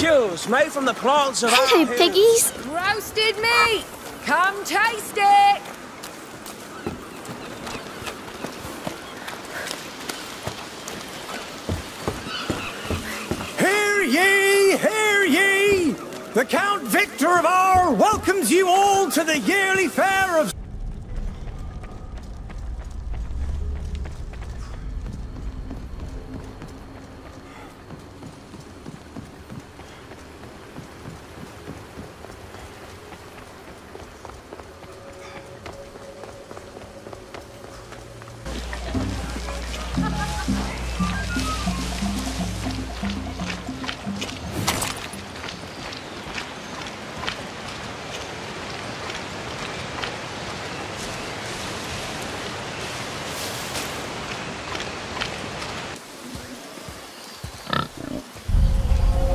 barbecues made from the plants of our piggies. Roasted meat. Come taste it. Hear ye, hear ye. The Count Victor of Aar welcomes you all to the yearly fair of...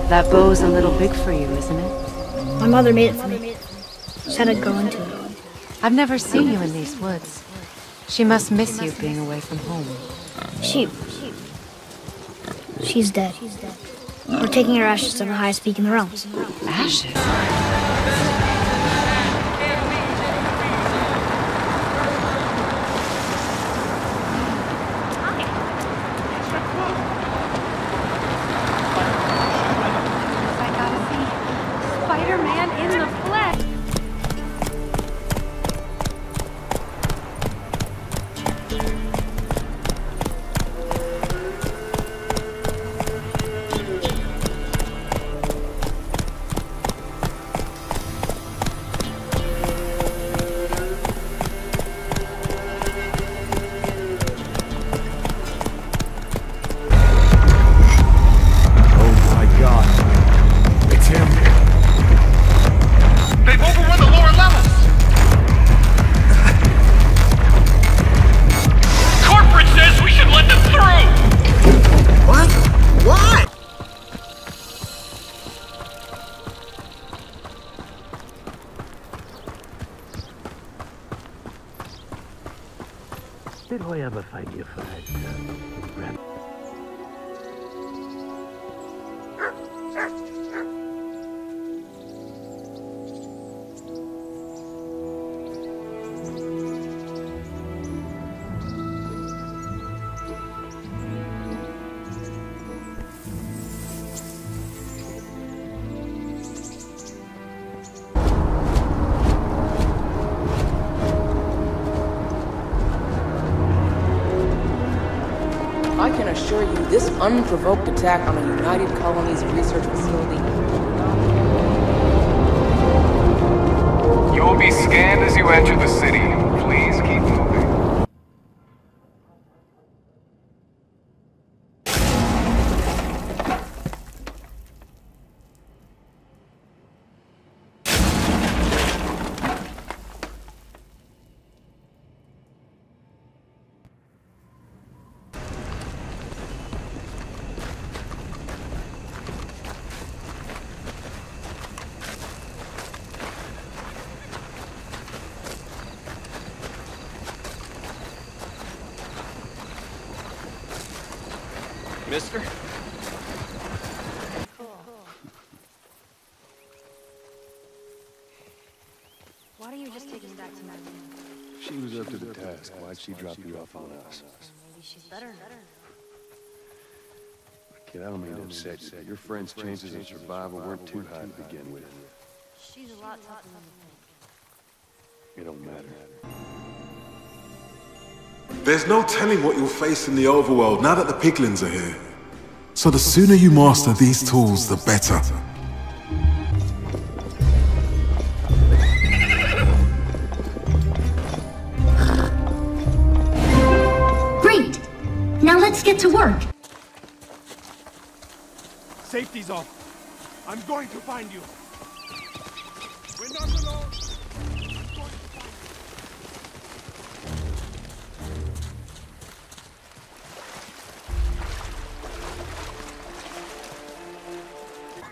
That bow's a little big for you, isn't it? My mother made it for me. Said I'd go into it. I've never seen you in these woods. She must miss you being away from home. She's dead. We're taking her ashes to the highest peak in the realms. Ashes? This unprovoked attack on a United Colonies research facility. You will be scanned as you enter the city. Please keep moving. Mister? Why do you just take us back to Madison? She was up to the task. Why'd she drop you off on us? Maybe she's better. Kid, I don't mean to upset you. Your friend's chances of survival weren't too high to begin with. She's a lot tougher than you think. It don't matter. There's no telling what you'll face in the overworld now that the Piglins are here. So the sooner you master these tools, the better. Great! Now let's get to work. Safety's off. I'm going to find you. We're not alone.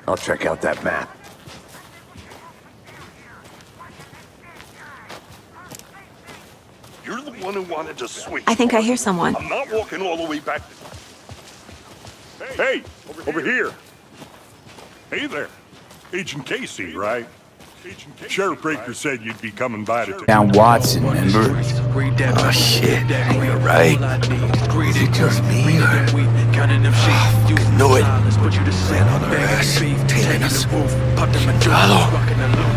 I'll check out that map. You're the one who wanted to swing. I think I hear someone. I'm not walking all the way back. Hey, over here. Hey there. Agent Casey, right? Agent Casey, Sheriff Baker said you'd be coming by to down Watson, remember? Oh, shit. You're right. Is it just me or... Oh, you know it. Ran on our ass, tailing us. Hello.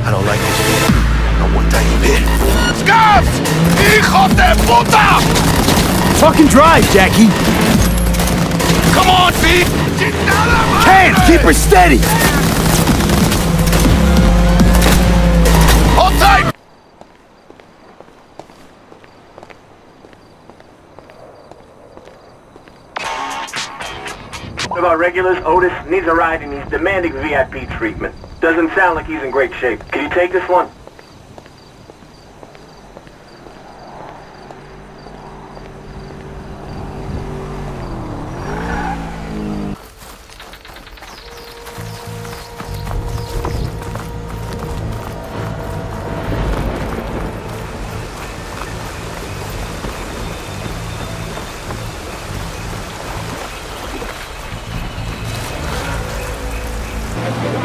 I don't like this. I want that bit. Scuff! Hijo de puta! Fucking drive, Jackie. Come on, B! Ken, keep her steady! Hold tight! One of our regulars, Otis, needs a ride and he's demanding VIP treatment. Doesn't sound like he's in great shape. Can you take this one?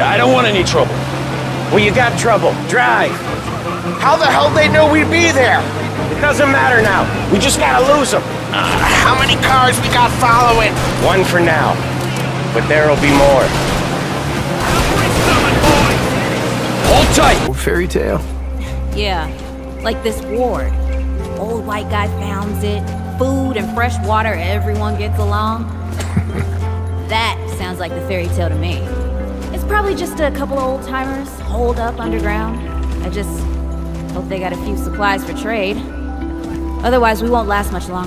I don't want any trouble. Well, you got trouble. Drive. How the hell they know we'd be there? It doesn't matter now. We just gotta lose them. How many cars we got following? One for now. But there'll be more. Hold tight. Old fairy tale? Yeah. Like this ward. Old white guy founds it. Food and fresh water, everyone gets along. That sounds like the fairy tale to me. It's probably just a couple of old-timers holed up underground. I just hope they got a few supplies for trade. Otherwise, we won't last much longer.